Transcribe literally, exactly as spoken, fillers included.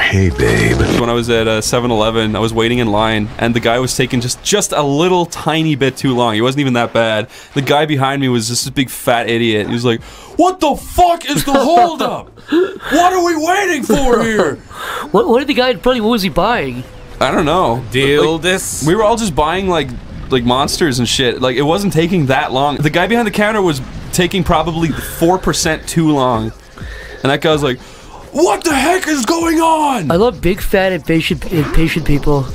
hey, babe. When I was at uh, seven eleven, I was waiting in line, and the guy was taking just, just a little tiny bit too long. He wasn't even that bad. The guy behind me was just a big fat idiot. He was like, what the fuck is the holdup? What are we waiting for here? What, what did the guy, probably, what was he buying? I don't know. Deal like, this. We were all just buying, like, like monsters and shit. Like, it wasn't taking that long. The guy behind the counter was taking probably four percent too long. And that guy was like, what the heck is going on? I love big, fat, impatient, impatient people.